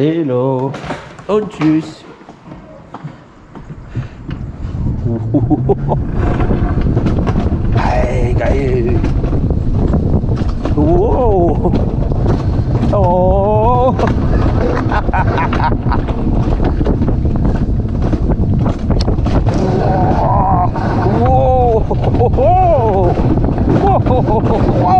Hello und tschüss. Hey, geil. Wow. Oh. Wow. Wow. Wow.